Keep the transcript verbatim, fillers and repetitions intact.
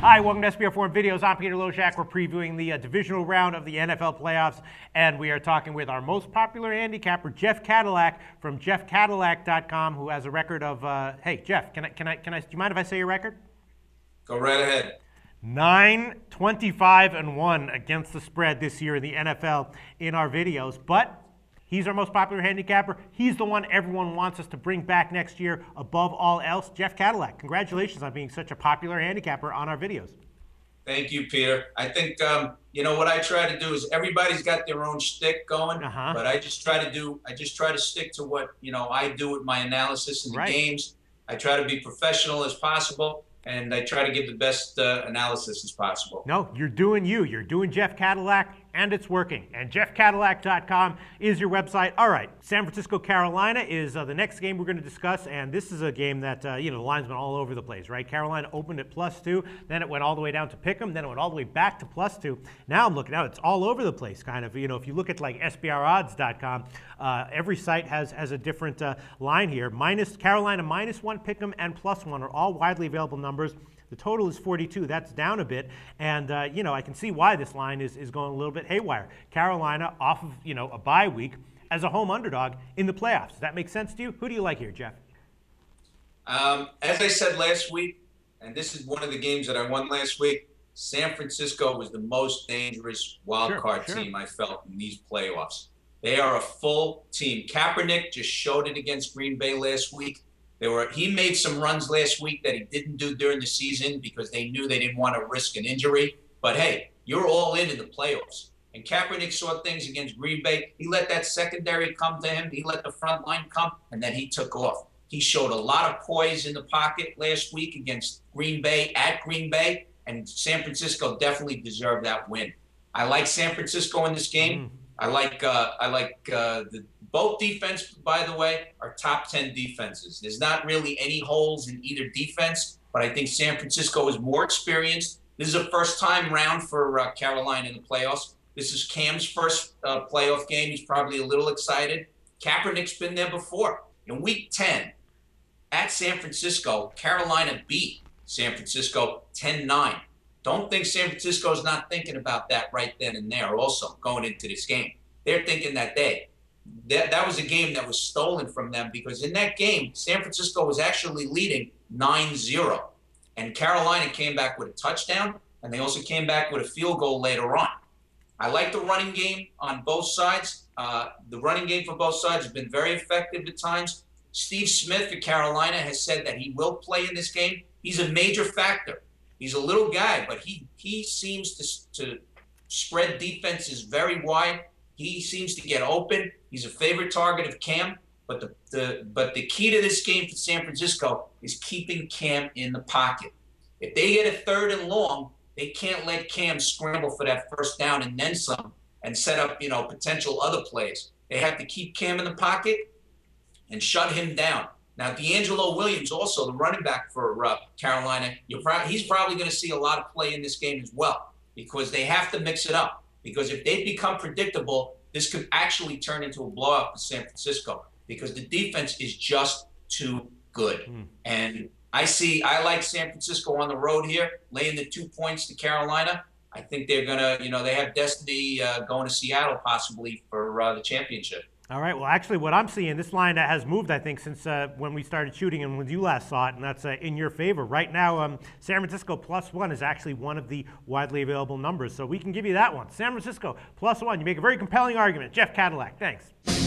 Hi, welcome to S B R Forum Videos. I'm Peter Loshak. We're previewing the uh, divisional round of the N F L playoffs, and we are talking with our most popular handicapper, Jeff Cadillac from jeff cadillac dot com, who has a record of. Uh, hey, Jeff, can I? Can I? Can I? Do you mind if I say your record? Go right ahead. nine twenty-five and one against the spread this year in the N F L in our videos, but. He's our most popular handicapper. He's the one everyone wants us to bring back next year above all else. Jeff Cadillac, congratulations on being such a popular handicapper on our videos. Thank you, Peter. I think, um, you know, what I try to do is everybody's got their own shtick going, uh-huh. but I just try to do, I just try to stick to what, you know, I do with my analysis in the right. games. I try to be professional as possible. And I try to give the best uh, analysis as possible. No, you're doing you. You're doing Jeff Cadillac, and it's working. And jeff cadillac dot com is your website. All right, San Francisco, Carolina is uh, the next game we're going to discuss, and this is a game that, uh, you know, the line's been all over the place, right? Carolina opened at plus two, then it went all the way down to pick 'em, then it went all the way back to plus two. Now I'm looking out, it's all over the place, kind of. You know, if you look at, like, S B R odds dot com, uh, every site has, has a different uh, line here. Minus Carolina minus one, pick 'em, and plus one are all widely available numbers. Numbers. The total is forty-two. That's down a bit, and uh, you know, I can see why this line is is going a little bit haywire. Carolina off of, you know, a bye week as a home underdog in the playoffs. Does that make sense to you? Who do you like here, Jeff? Um, as I said last week, and this is one of the games that I won last week. San Francisco was the most dangerous wild sure, card sure. team I felt in these playoffs. They are a full team. Kaepernick just showed it against Green Bay last week. They were, he made some runs last week that he didn't do during the season because they knew they didn't want to risk an injury. But, hey, you're all in in the playoffs. And Kaepernick saw things against Green Bay. He let that secondary come to him. He let the front line come, and then he took off. He showed a lot of poise in the pocket last week against Green Bay at Green Bay, and San Francisco definitely deserved that win. I like San Francisco in this game. Mm. I like uh, I like uh, the both defense, by the way, are top ten defenses. There's not really any holes in either defense, but I think San Francisco is more experienced. This is a first-time round for uh, Carolina in the playoffs. This is Cam's first uh, playoff game. He's probably a little excited. Kaepernick's been there before. In Week ten, at San Francisco, Carolina beat San Francisco ten nine. Don't think San Francisco's not thinking about that right then and there also going into this game. They're thinking that day. That, that was a game that was stolen from them because in that game, San Francisco was actually leading nine zero. And Carolina came back with a touchdown, and they also came back with a field goal later on. I like the running game on both sides. Uh, the running game for both sides has been very effective at times. Steve Smith for Carolina has said that he will play in this game. He's a major factor. He's a little guy, but he, he seems to, to spread defenses very wide. He seems to get open. He's a favorite target of Cam. But the, the, but the key to this game for San Francisco is keeping Cam in the pocket. If they get a third and long, they can't let Cam scramble for that first down and then some and set up, you know, potential other plays. They have to keep Cam in the pocket and shut him down. Now, D'Angelo Williams, also the running back for uh, Carolina, you're pro he's probably going to see a lot of play in this game as well because they have to mix it up. Because if they become predictable, this could actually turn into a blowout for San Francisco because the defense is just too good. Mm. And I see, I like San Francisco on the road here, laying the two points to Carolina. I think they're going to, you know, they have destiny uh, going to Seattle possibly for uh, the championship. All right, well, actually, what I'm seeing, this line has moved, I think, since uh, when we started shooting and when you last saw it, and that's uh, in your favor. Right now, um, San Francisco plus one is actually one of the widely available numbers, so we can give you that one. San Francisco plus one. You make a very compelling argument. Jeff Cadillac, thanks.